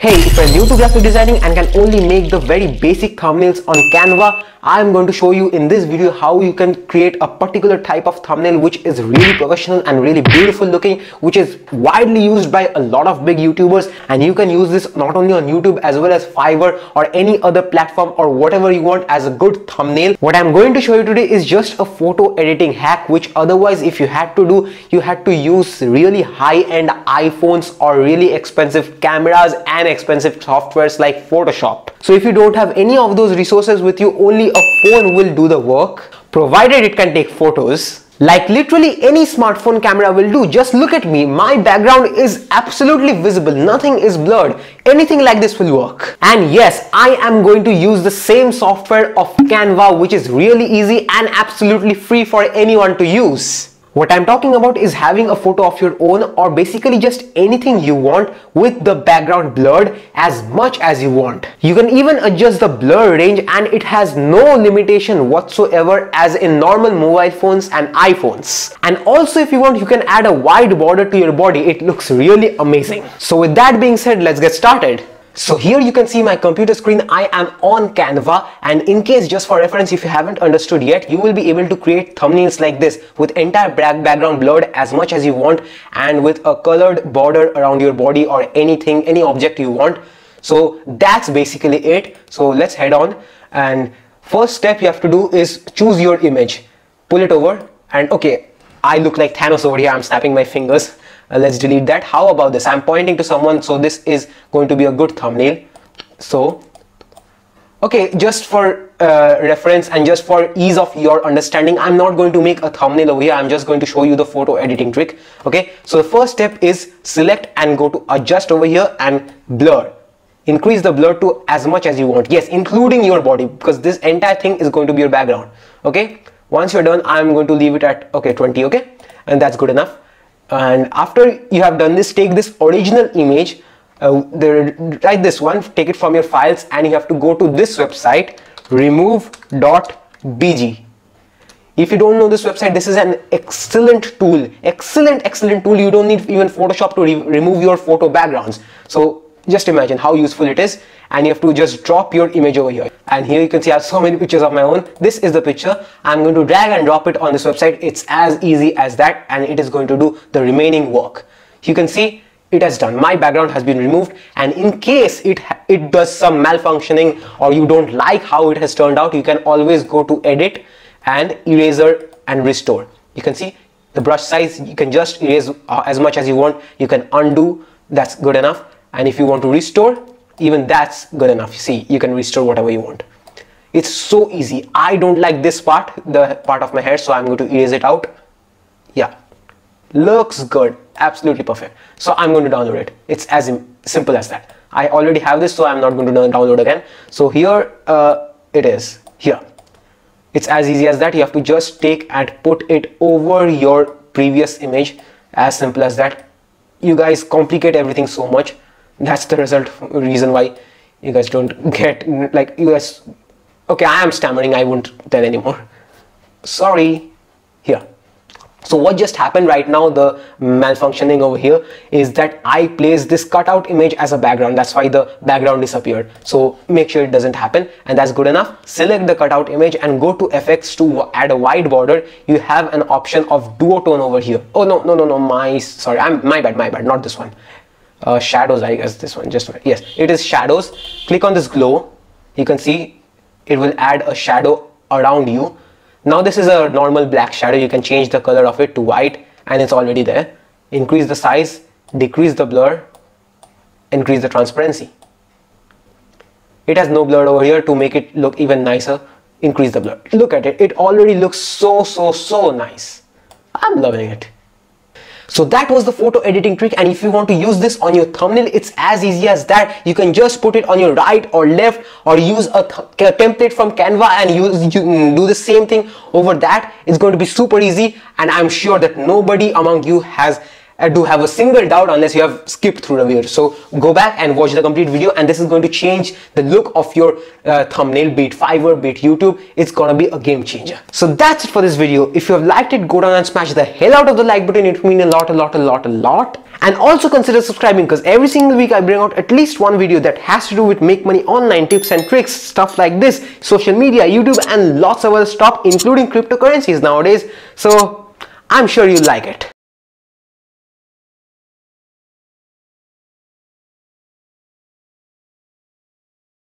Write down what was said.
Hey, if you're new to graphic designing and can only make the very basic thumbnails on Canva, I'm going to show you in this video how you can create a particular type of thumbnail which is really professional and really beautiful looking, which is widely used by a lot of big YouTubers, and you can use this not only on YouTube as well as Fiverr or any other platform or whatever you want as a good thumbnail. What I'm going to show you today is just a photo editing hack which otherwise if you had to do, you had to use really high-end iPhones or really expensive cameras and expensive softwares like Photoshop. So if you don't have any of those resources with you, only a phone will do the work, provided it can take photos. Like literally any smartphone camera will do. Just look at me, my background is absolutely visible, nothing is blurred, anything like this will work. And yes, I am going to use the same software of Canva, which is really easy and absolutely free for anyone to use. What I'm talking about is having a photo of your own or basically just anything you want with the background blurred as much as you want. You can even adjust the blur range and it has no limitation whatsoever as in normal mobile phones and iPhones. And also if you want, you can add a wide border to your body. It looks really amazing. So with that being said, let's get started. So here you can see my computer screen, I am on Canva, and in case just for reference if you haven't understood yet, you will be able to create thumbnails like this with entire background blurred as much as you want and with a colored border around your body or anything, any object you want. So that's basically it. So let's head on, and first step you have to do is choose your image, pull it over, and okay, I look like Thanos over here, I'm snapping my fingers. Let's delete that. How about this? I'm pointing to someone, so this is going to be a good thumbnail. So, okay, just for reference and just for ease of your understanding, I'm not going to make a thumbnail over here. I'm just going to show you the photo editing trick. Okay, so the first step is select and go to adjust over here and blur. Increase the blur to as much as you want. Yes, including your body, because this entire thing is going to be your background. Okay, once you're done, I'm going to leave it at, okay, 20, okay, and that's good enough. And after you have done this, take this original image, write this one, take it from your files, and you have to go to this website, remove.bg. If you don't know this website, this is an excellent tool, excellent tool. You don't need even Photoshop to remove your photo backgrounds. So just imagine how useful it is, and you have to just drop your image over here. And here you can see I have so many pictures of my own. This is the picture. I'm going to drag and drop it on this website. It's as easy as that, and it is going to do the remaining work. You can see it has done. My background has been removed, and in case it does some malfunctioning or you don't like how it has turned out, you can always go to edit and eraser and restore. You can see the brush size. You can just erase as much as you want. You can undo. That's good enough. And if you want to restore, even that's good enough. You see, you can restore whatever you want. It's so easy. I don't like this part, the part of my hair, so I'm going to erase it out. Yeah, looks good, absolutely perfect. So I'm going to download it. It's as simple as that. I already have this, so I'm not going to download again. So here it is, here. It's as easy as that. You have to just take and put it over your previous image, as simple as that. You guys complicate everything so much. That's the reason why you guys don't get, like, you guys, okay, I am stammering, I won't tell anymore, sorry. Here, so what just happened right now, the malfunctioning over here is that I placed this cutout image as a background, that's why the background disappeared. So make sure it doesn't happen, and that's good enough. Select the cutout image and go to FX to add a wide border. You have an option of duotone over here. Oh no, my bad, not this one. Shadows, I guess this one, just yes, it is shadows. Click on this glow. You can see it will add a shadow around you. Now this is a normal black shadow. You can change the color of it to white, and it's already there. Increase the size, decrease the blur, increase the transparency. It has no blur over here to make it look even nicer. Increase the blur. Look at it, it already looks so nice. I'm loving it. So that was the photo editing trick, and if you want to use this on your thumbnail, it's as easy as that. You can just put it on your right or left, or use a template from Canva and you do the same thing over that. It's going to be super easy, and I'm sure that nobody among you has I do have a single doubt unless you have skipped through the video. So go back and watch the complete video, and this is going to change the look of your thumbnail, be it Fiverr, be it YouTube. It's gonna be a game changer. So that's it for this video. If you have liked it, go down and smash the hell out of the like button. It would mean a lot. And also consider subscribing, because every single week I bring out at least one video that has to do with make money online, tips and tricks, stuff like this, social media, YouTube, and lots of other stuff, including cryptocurrencies nowadays. So I'm sure you'll like it.